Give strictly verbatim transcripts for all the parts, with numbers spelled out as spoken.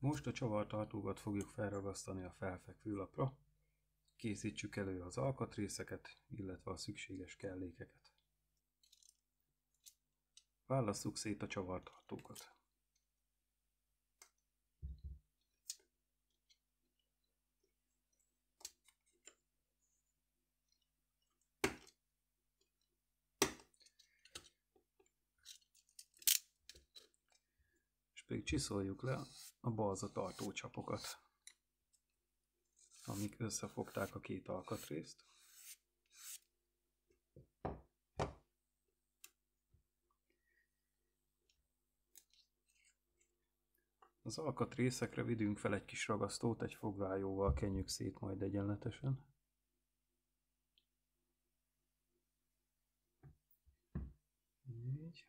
Most a csavartartókat fogjuk felragasztani a felfekvő lapra. Készítsük elő az alkatrészeket, illetve a szükséges kellékeket. Válasszuk szét a csavartartókat. És pedig csiszoljuk le a balza tartócsapokat, amik összefogták a két alkatrészt. Az alkatrészekre vidünk fel egy kis ragasztót, egy fogvájóval kenjük szét majd egyenletesen. Így.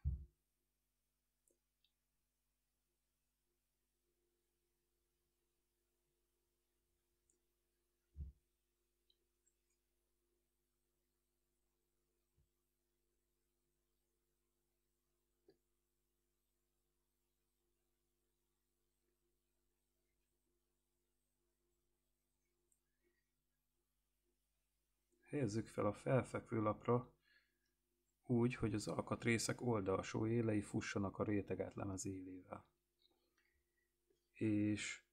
Helyezzük fel a felfekvő lapra úgy, hogy az alkatrészek oldalsó élei fussanak a réteg átlemez élével. És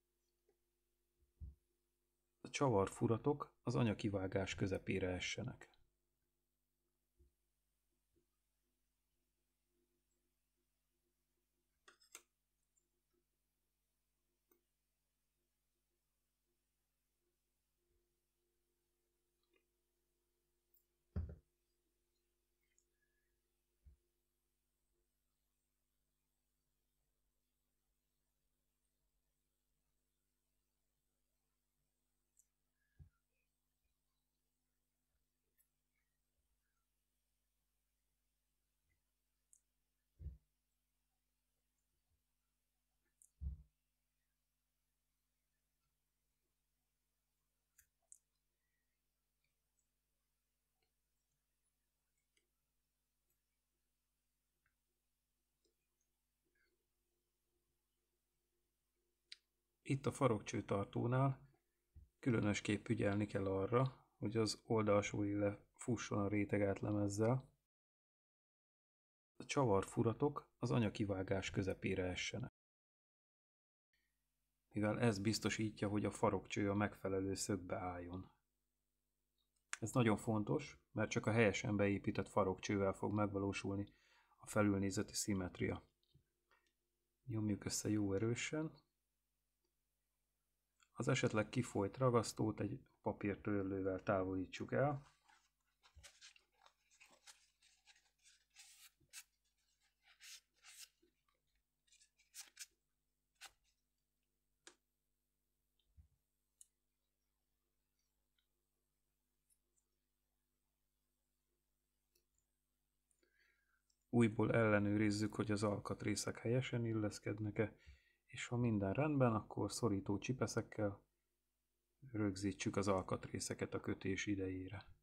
a csavarfuratok az anyakivágás közepére essenek. Itt a farokcső tartónál különösképp ügyelni kell arra, hogy az oldalsó éle fusson a réteg átlemezzel. A csavarfuratok az anyakivágás közepére essenek. Mivel ez biztosítja, hogy a farokcső a megfelelő szögbe álljon. Ez nagyon fontos, mert csak a helyesen beépített farokcsővel fog megvalósulni a felülnézeti szimmetria. Nyomjuk össze jó erősen. Az esetleg kifolyt ragasztót egy papírtörlővel távolítsuk el. Újból ellenőrizzük, hogy az alkatrészek helyesen illeszkednek-e, és ha minden rendben, akkor szorító csipeszekkel rögzítsük az alkatrészeket a kötés idejére.